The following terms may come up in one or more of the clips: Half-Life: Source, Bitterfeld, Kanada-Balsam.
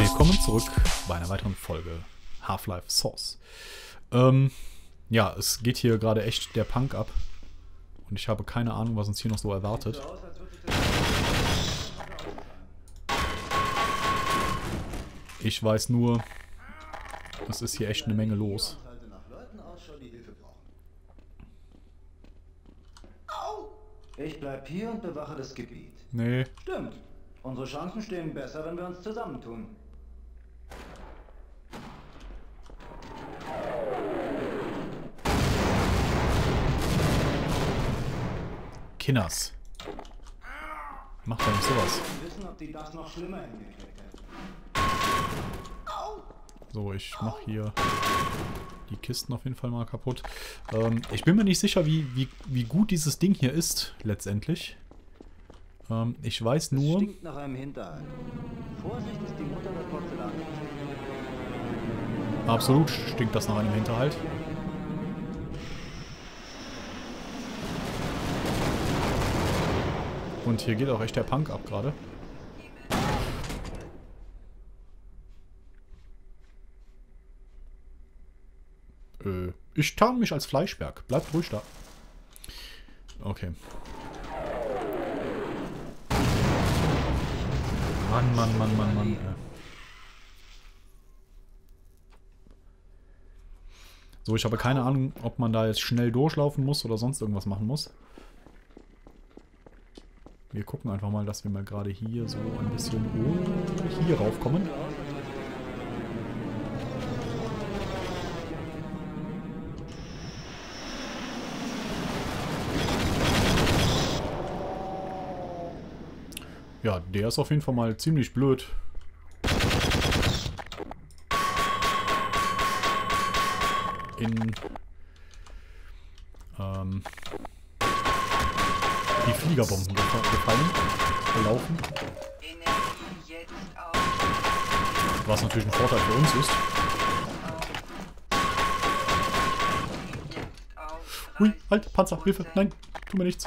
Willkommen zurück bei einer weiteren Folge Half-Life: Source. Ja, es geht hier gerade echt der Punk ab. Und ich habe keine Ahnung, was uns hier noch so erwartet. Ich weiß nur, es ist hier echt eine Menge los. Ich bleib hier und bewache das Gebiet. Nee. Stimmt. Unsere Chancen stehen besser, wenn wir uns zusammentun. Kinners. Macht doch nicht sowas. So, ich mache hier die Kisten auf jeden Fall mal kaputt. Ich bin mir nicht sicher, wie gut dieses Ding hier ist, letztendlich. Ich weiß nur... Es stinkt nach einem Hinterhalt. Vorsicht ist die Mutter des Porzellans. Absolut stinkt das nach einem Hinterhalt. Und hier geht auch echt der Punk ab gerade. Ich tarn mich als Fleischberg. Bleibt ruhig da. Okay. Mann. So, ich habe keine Ahnung, ob man da jetzt schnell durchlaufen muss oder sonst irgendwas machen muss. Wir gucken einfach mal, dass wir mal gerade hier so ein bisschen hier raufkommen. Ja, der ist auf jeden Fall mal ziemlich blöd. In die Fliegerbomben gelaufen. Was natürlich ein Vorteil für uns ist. Hui, halt, Panzer, Hilfe, nein, tu mir nichts.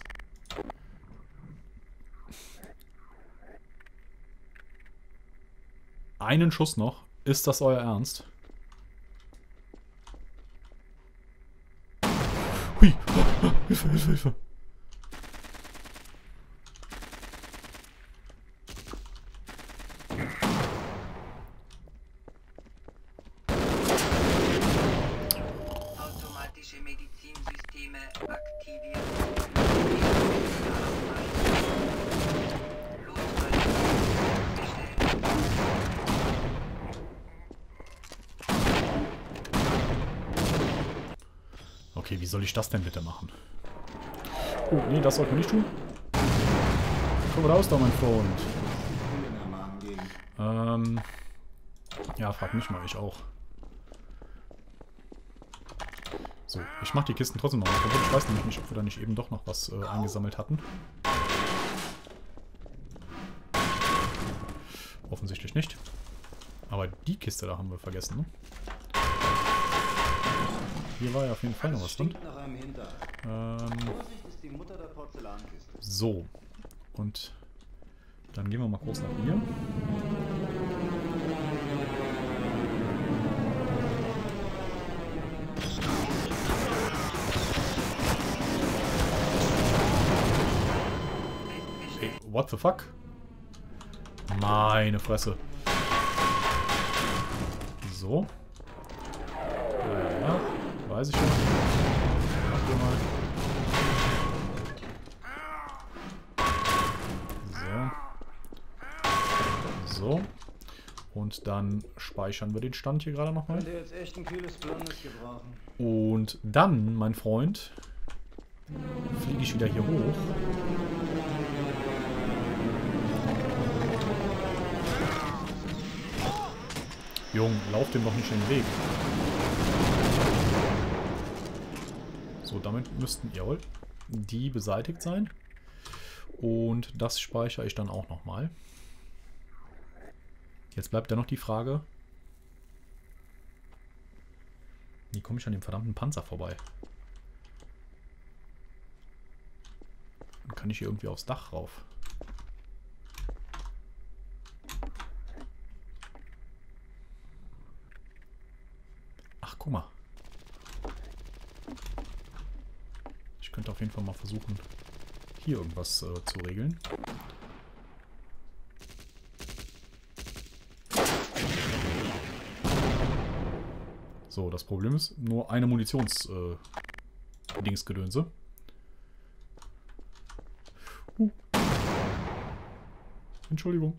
Einen Schuss noch. Ist das euer Ernst? Hui! Hilfe, Hilfe, Hilfe! Automatische Medizinsysteme aktiviert. Okay, wie soll ich das denn bitte machen? Oh, nee, das sollten wir nicht tun. Komm raus da, mein Freund. Ja, frag mich mal, ich auch. So, ich mach die Kisten trotzdem noch mal. Ich weiß nämlich nicht, ob wir da nicht eben doch noch was eingesammelt hatten. Offensichtlich nicht. Aber die Kiste da haben wir vergessen, ne? Hier war ja auf jeden Fall noch was drin. So. Und dann gehen wir mal kurz nach hier. Hey, what the fuck? Meine Fresse. So. Ja. Weiß ich schon. So. Und dann speichern wir den Stand hier gerade nochmal. Und dann, mein Freund, fliege ich wieder hier hoch. Junge, lauf dem doch nicht in den Weg. So, damit müssten, jawohl, die beseitigt sein. Und das speichere ich dann auch nochmal. Jetzt bleibt ja noch die Frage, wie komme ich an dem verdammten Panzer vorbei? Und kann ich hier irgendwie aufs Dach rauf? Guck mal. Ich könnte auf jeden Fall mal versuchen, hier irgendwas zu regeln. So, das Problem ist, nur eine Munitions-Dingsgedönse. Entschuldigung.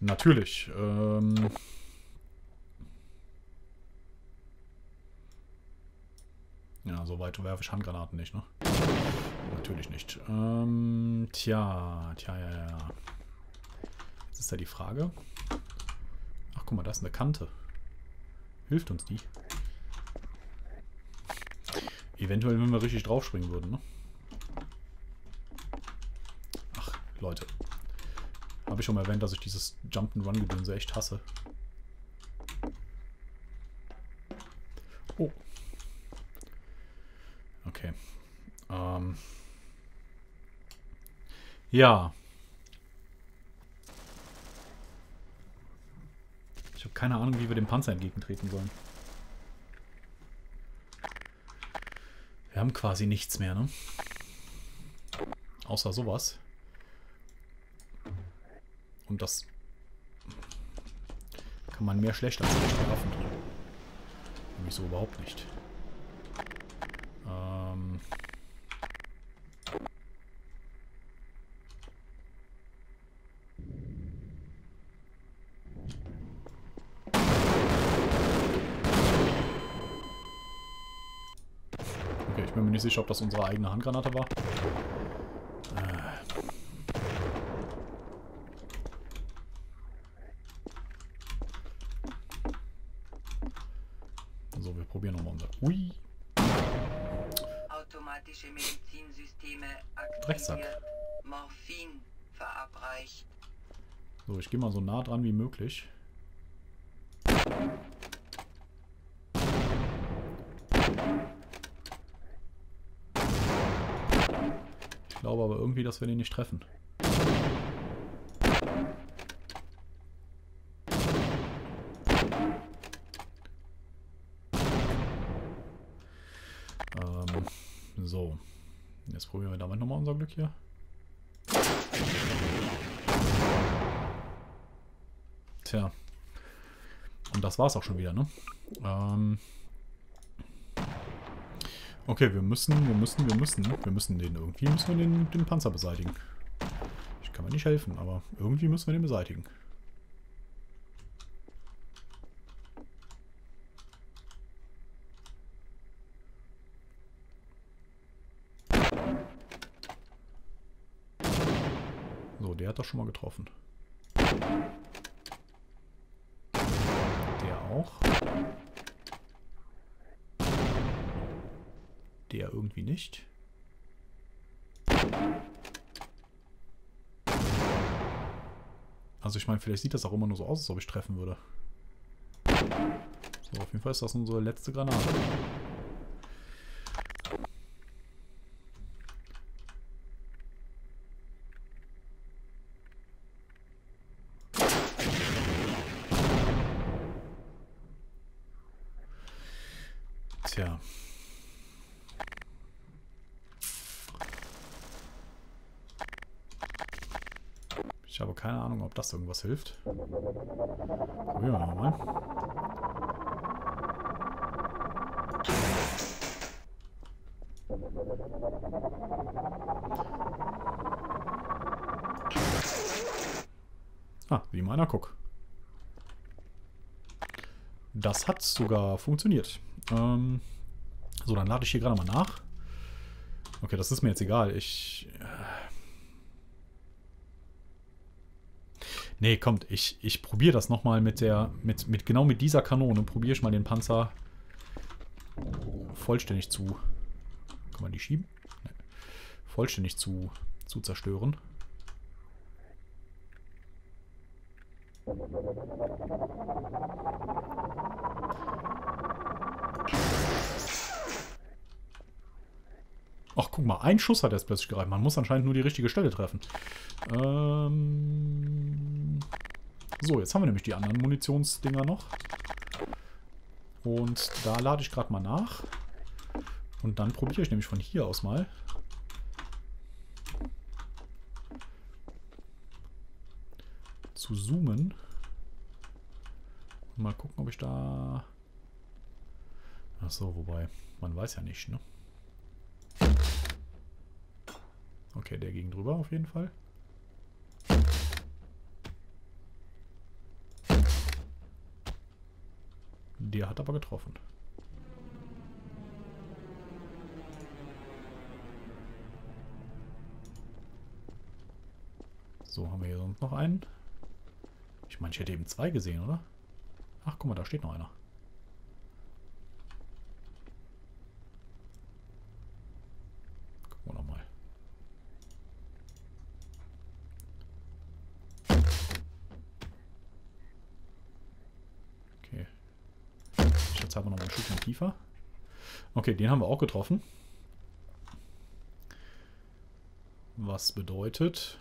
Natürlich. Ja, so weit werfe ich Handgranaten nicht, ne? Natürlich nicht. Tja. Jetzt ist ja die Frage. Ach, guck mal, da ist eine Kante. Hilft uns die? Eventuell, wenn wir richtig draufspringen würden, ne? Ach, Leute. Habe ich schon mal erwähnt, dass ich dieses Jump'n'Run-Gedönse echt hasse. Oh. Okay. Ja. Ich habe keine Ahnung, wie wir dem Panzer entgegentreten sollen. Wir haben quasi nichts mehr, ne? Außer sowas. Und das kann man mehr schlecht als recht verraffen. Nämlich so überhaupt nicht. Okay, ich bin mir nicht sicher, ob das unsere eigene Handgranate war. So, wir probieren nochmal unser... Ui! Automatische Medizinsysteme aktiviert. Morphin verabreicht. So, ich gehe mal so nah dran wie möglich. Ich glaube aber irgendwie, dass wir den nicht treffen. So, jetzt probieren wir damit nochmal unser Glück hier. Tja, und das war's auch schon wieder, ne? Okay, wir müssen den irgendwie, den Panzer beseitigen. Ich kann mir nicht helfen, aber irgendwie müssen wir den beseitigen. Der hat das schon mal getroffen. Der auch. Der irgendwie nicht. Also ich meine, vielleicht sieht das auch immer nur so aus, als ob ich treffen würde. So, auf jeden Fall ist das unsere letzte Granate. Tja. Ich habe keine Ahnung, ob das irgendwas hilft. Probieren wir mal. Ah, wie meiner, guck. Das hat sogar funktioniert. So, dann lade ich hier gerade mal nach. Okay, das ist mir jetzt egal. Ich... Nee, kommt. Ich probiere das nochmal mit der... genau mit dieser Kanone probiere ich mal den Panzer vollständig zu... Kann man die schieben? Nee. Vollständig zu zerstören. Ach, guck mal, ein Schuss hat er jetzt plötzlich gereicht. Man muss anscheinend nur die richtige Stelle treffen. So, jetzt haben wir nämlich die anderen Munitionsdinger noch. Und da lade ich gerade mal nach. Und dann probiere ich nämlich von hier aus mal. Zu zoomen. Mal gucken, ob ich da... Ach so, wobei, man weiß ja nicht, ne? Okay, der ging drüber auf jeden Fall. Der hat aber getroffen. So, haben wir hier sonst noch einen. Ich meine, ich hätte eben zwei gesehen, oder? Ach, guck mal, da steht noch einer. Haben wir noch einen Stückchen tiefer. Okay, den haben wir auch getroffen. Was bedeutet,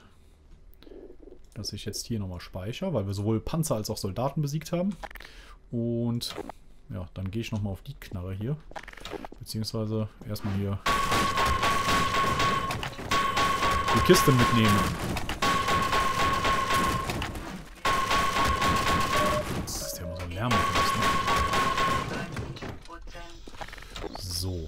dass ich jetzt hier nochmal speichere, weil wir sowohl Panzer als auch Soldaten besiegt haben. Und ja, dann gehe ich nochmal auf die Knarre hier. Beziehungsweise erstmal hier die Kiste mitnehmen. Das ist ja immer so ein Lärm. So.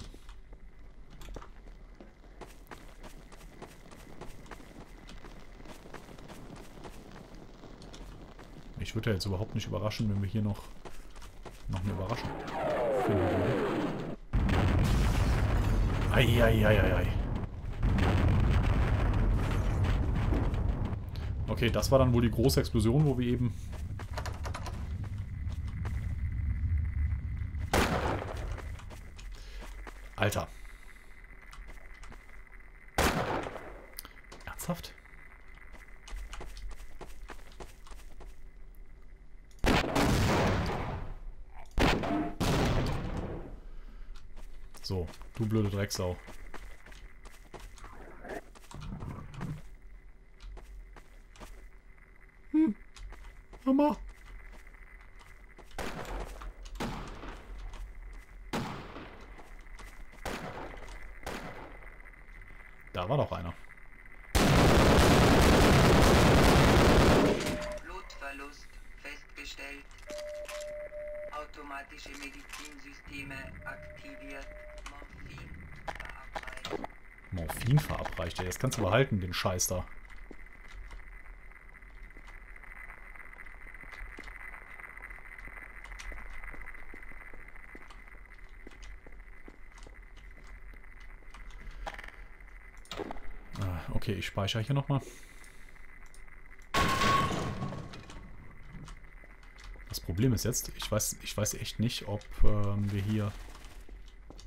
Ich würde ja jetzt überhaupt nicht überraschen, wenn wir hier noch eine Überraschung finden. Eieieiei. Okay, das war dann wohl die große Explosion, wo wir eben... Alter. Ernsthaft? So, du blöde Drecksau. Mama. Da war doch einer. Blutverlust festgestellt. Automatische Medizinsysteme aktiviert. Morphin verabreicht. Morphin verabreicht, ja. Das kannst du behalten, den Scheiß da. Okay, ich speichere hier nochmal. Das Problem ist jetzt, ich weiß echt nicht, ob wir hier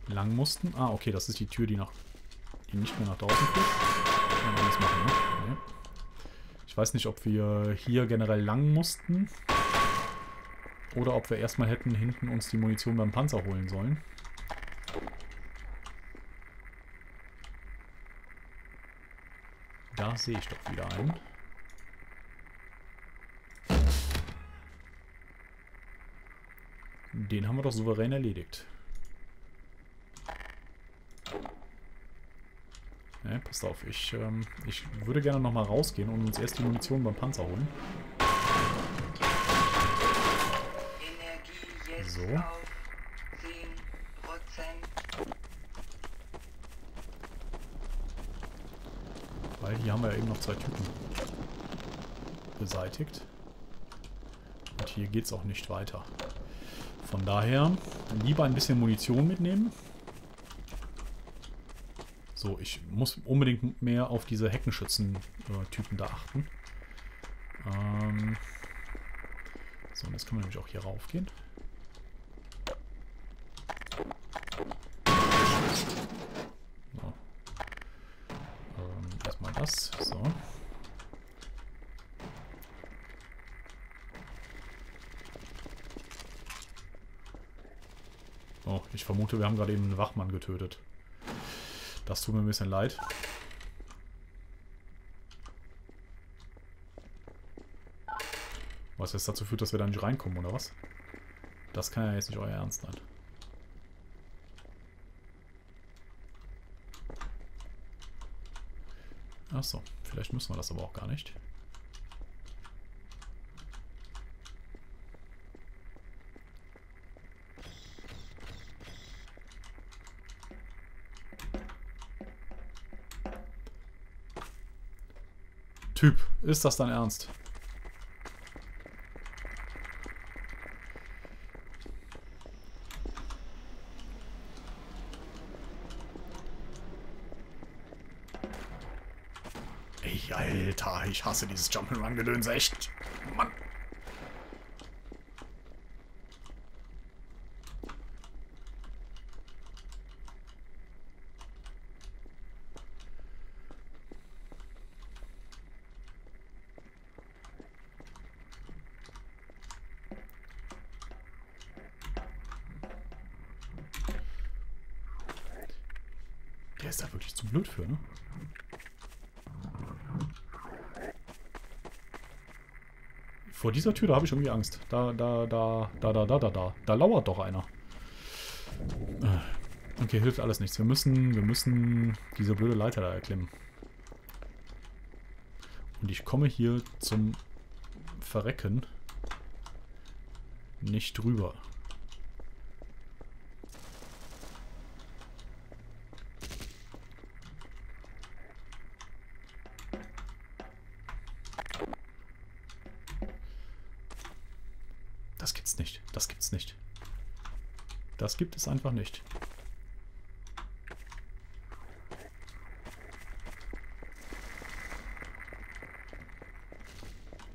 lang mussten. Ah, okay, das ist die Tür, die nicht mehr nach draußen führt. Das machen, ne? Okay. Ich weiß nicht, ob wir hier generell lang mussten. Oder ob wir erstmal hätten hinten uns die Munition beim Panzer holen sollen. Da sehe ich doch wieder einen. Den haben wir doch souverän erledigt. Ne, passt auf, ich würde gerne nochmal rausgehen und uns erst die Munition beim Panzer holen. So. Weil hier haben wir ja eben noch zwei Typen beseitigt. Und hier geht es auch nicht weiter. Von daher lieber ein bisschen Munition mitnehmen. So, ich muss unbedingt mehr auf diese Heckenschützen-Typen da achten. So, und jetzt können wir nämlich auch hier raufgehen. So. Oh, ich vermute, wir haben gerade eben einen Wachmann getötet. Das tut mir ein bisschen leid. Was jetzt dazu führt, dass wir da nicht reinkommen, oder was? Das kann ja jetzt nicht euer Ernst sein. Achso, vielleicht müssen wir das aber auch gar nicht. Typ, ist das dein Ernst? Ey, Alter, ich hasse dieses Jump'n'Run-Gedöns echt. Mann. Der ist da wirklich zu blöd für, ne? Vor dieser Tür, da habe ich irgendwie Angst. Da lauert doch einer. Okay, hilft alles nichts. Wir müssen diese blöde Leiter da erklimmen. Und ich komme hier zum Verrecken nicht drüber. Das gibt's nicht. Das gibt's nicht. Das gibt es einfach nicht.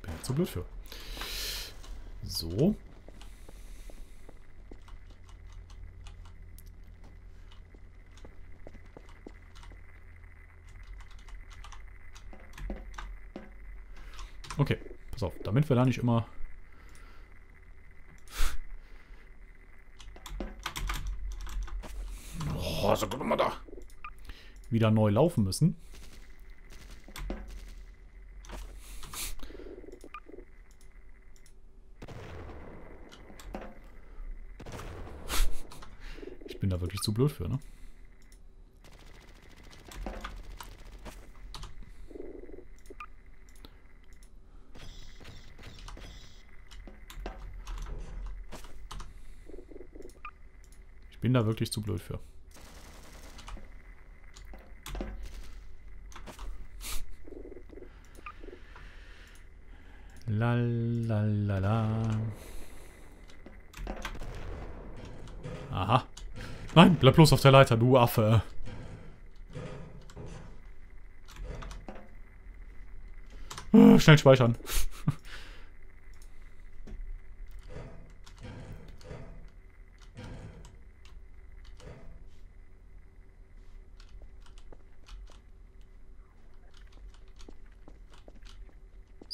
Bin ja zu blöd für. So. Okay, pass auf. Damit wir da nicht immer... Also guck mal da. Wieder neu laufen müssen. Ich bin da wirklich zu blöd für, ne? Ich bin da wirklich zu blöd für. La la la la. Aha. Nein, bleib bloß auf der Leiter, du Affe. Schnell speichern.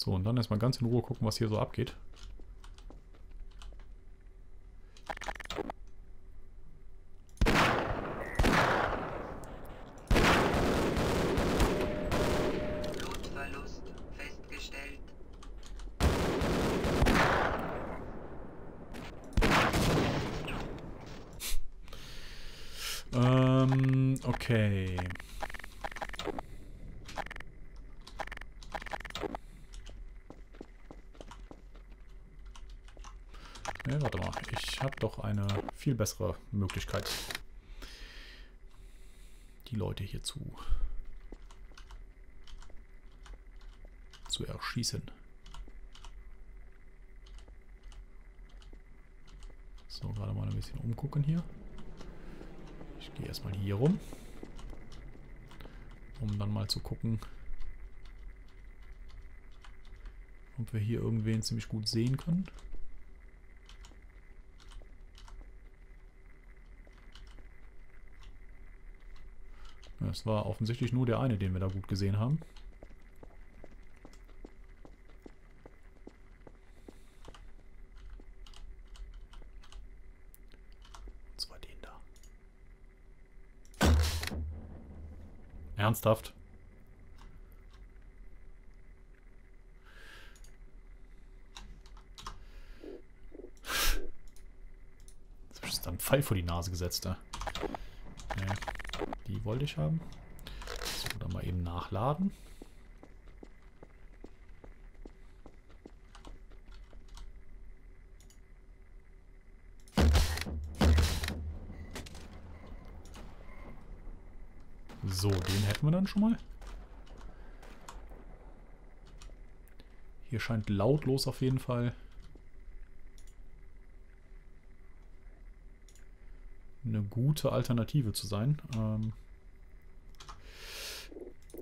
So, und dann erstmal ganz in Ruhe gucken, was hier so abgeht. Blutverlust festgestellt. Okay. Warte mal, ich habe doch eine viel bessere Möglichkeit, die Leute hier zu erschießen. So, gerade mal ein bisschen umgucken hier. Ich gehe erstmal hier rum, um dann mal zu gucken, ob wir hier irgendwen ziemlich gut sehen können. Das war offensichtlich nur der eine, den wir da gut gesehen haben. Und zwar den da. Ernsthaft? Das ist ein Pfeil vor die Nase gesetzt, da. Ja, die wollte ich haben. So, dann mal eben nachladen. So, den hätten wir dann schon mal. Hier scheint lautlos auf jeden Fall eine gute Alternative zu sein.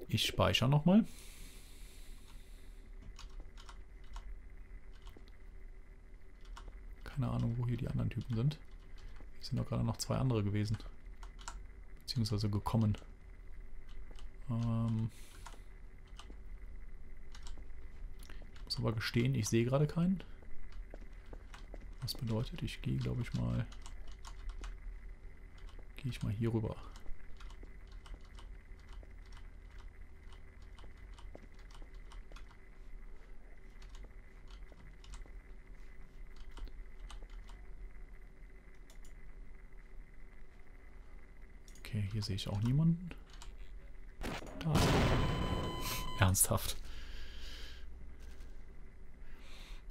Ich speichere nochmal. Keine Ahnung, wo hier die anderen Typen sind. Hier sind doch gerade noch zwei andere gewesen. Beziehungsweise gekommen. Ich muss aber gestehen, ich sehe gerade keinen. Was bedeutet, ich gehe, glaube ich, mal... Gehe ich mal hier rüber. Okay, hier sehe ich auch niemanden. Da. Ernsthaft.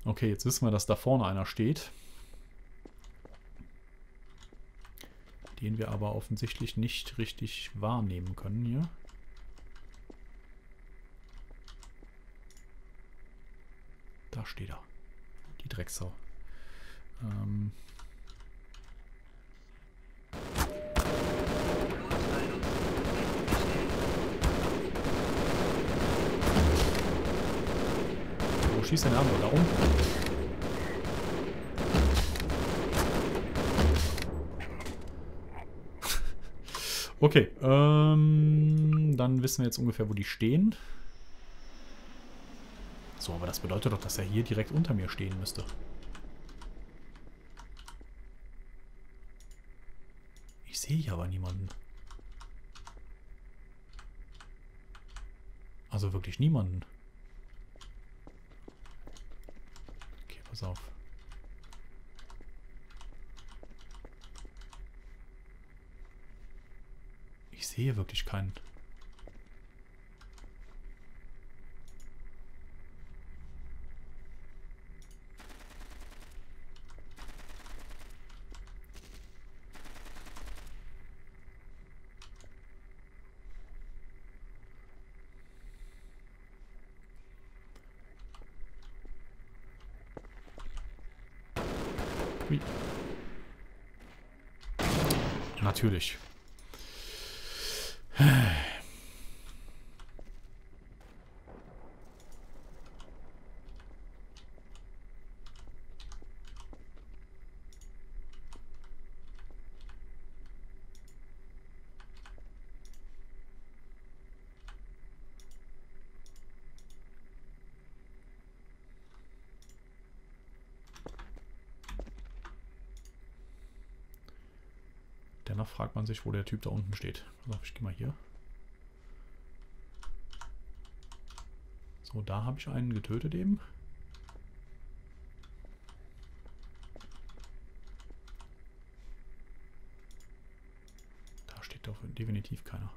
Okay, jetzt wissen wir, dass da vorne einer steht. Den wir aber offensichtlich nicht richtig wahrnehmen können hier. Da steht er. Die Drecksau. Wo schießt der Name? Da unten? Okay, dann wissen wir jetzt ungefähr, wo die stehen. So, aber das bedeutet doch, dass er hier direkt unter mir stehen müsste. Ich sehe hier aber niemanden. Also wirklich niemanden. Okay, pass auf. Ich sehe wirklich keinen. Hui. Natürlich. Danach fragt man sich, wo der Typ da unten steht. Also ich gehe mal hier. So, da habe ich einen getötet eben. Da steht doch definitiv keiner.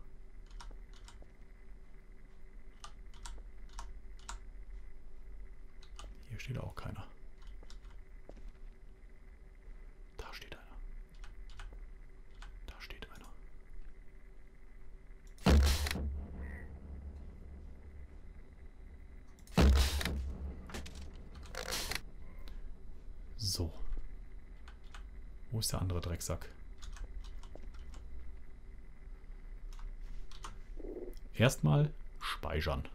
Hier steht auch keiner. So. Wo ist der andere Drecksack? Erstmal speichern.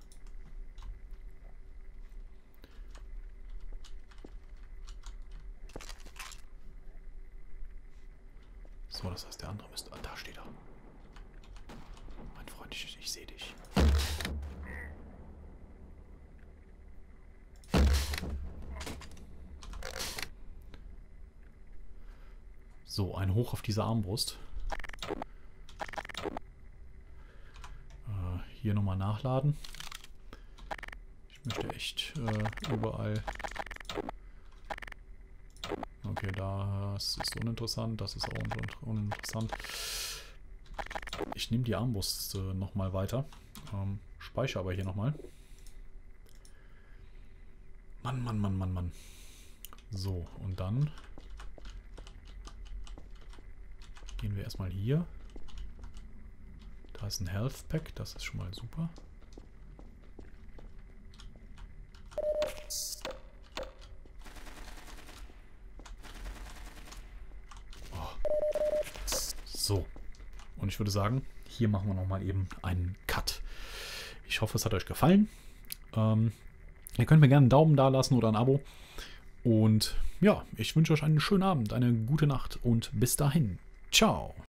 So, das heißt, der andere müsste... Ah, da steht er. Mein Freund, ich sehe dich. So, ein Hoch auf diese Armbrust. hier nochmal nachladen. Ich möchte echt überall... Okay, das ist uninteressant, das ist auch uninteressant. Ich nehme die Armbrust nochmal weiter, speichere aber hier nochmal. Mann. So, und dann gehen wir erstmal hier. Da ist ein Health Pack, das ist schon mal super. So, und ich würde sagen, hier machen wir nochmal eben einen Cut. Ich hoffe, es hat euch gefallen. Ihr könnt mir gerne einen Daumen da lassen oder ein Abo. Und ja, ich wünsche euch einen schönen Abend, eine gute Nacht und bis dahin. Ciao.